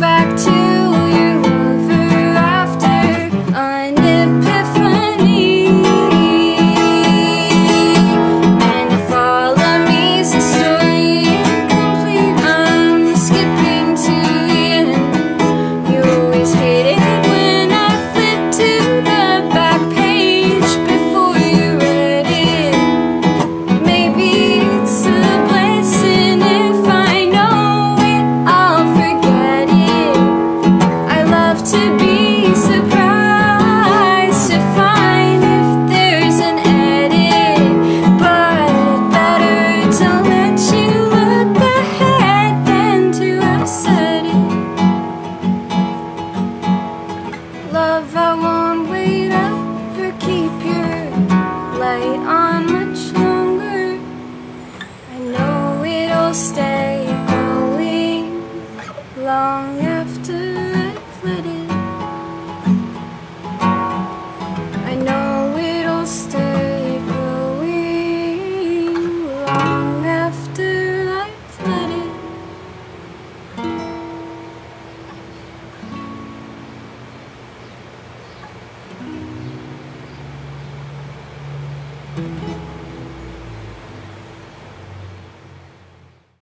back to you ever after an epiphany. And if all of me's a story incomplete, I'm skipping to the end. You always hate it when I flip to the back page before you read it. Maybe it's a blessing if I know it, I'll forget it. I love to be surprised to find if there's an edit, but better to let you look ahead than to have said it. Love, I won't wait up or keep your light on much longer. I know it'll stay going long.